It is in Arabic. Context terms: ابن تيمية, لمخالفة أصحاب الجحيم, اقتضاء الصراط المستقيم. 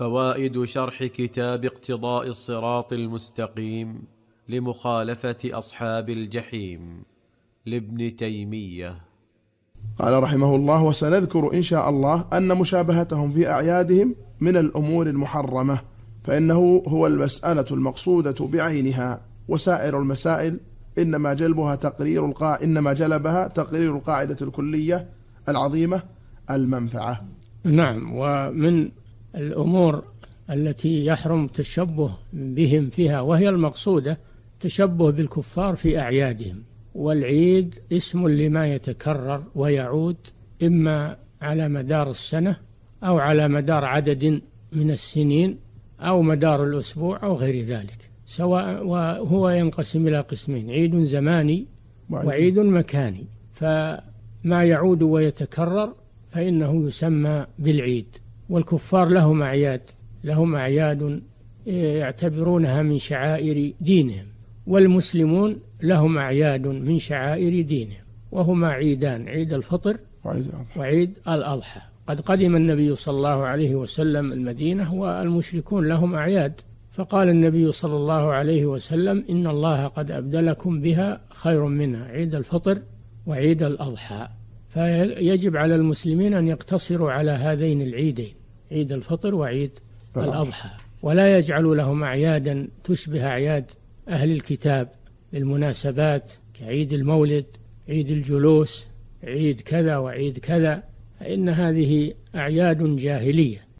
فوائد شرح كتاب اقتضاء الصراط المستقيم لمخالفة أصحاب الجحيم لابن تيمية. قال رحمه الله: وسنذكر إن شاء الله أن مشابهتهم في أعيادهم من الأمور المحرمة، فإنه هو المسألة المقصودة بعينها، وسائر المسائل إنما جلبها تقرير القاعدة الكلية العظيمة المنفعة. نعم، ومن الأمور التي يحرم تشبه بهم فيها وهي المقصودة تشبه بالكفار في أعيادهم. والعيد اسم لما يتكرر ويعود إما على مدار السنة أو على مدار عدد من السنين أو مدار الأسبوع أو غير ذلك، سواء. وهو ينقسم إلى قسمين: عيد زماني وعيد مكاني. فما يعود ويتكرر فإنه يسمى بالعيد. والكفار لهم أعياد يعتبرونها من شعائر دينهم، والمسلمون لهم أعياد من شعائر دينهم، وهما عيدان: عيد الفطر وعيد الأضحى. قد قدم النبي صلى الله عليه وسلم المدينة والمشركون لهم أعياد، فقال النبي صلى الله عليه وسلم: إن الله قد أبدلكم بها خير منها، عيد الفطر وعيد الأضحى. فيجب على المسلمين أن يقتصروا على هذين العيدين، عيد الفطر وعيد الأضحى، ولا يجعلوا لهم أعيادا تشبه أعياد أهل الكتاب للمناسبات كعيد المولد، عيد الجلوس، عيد كذا وعيد كذا، فإن هذه أعياد جاهلية.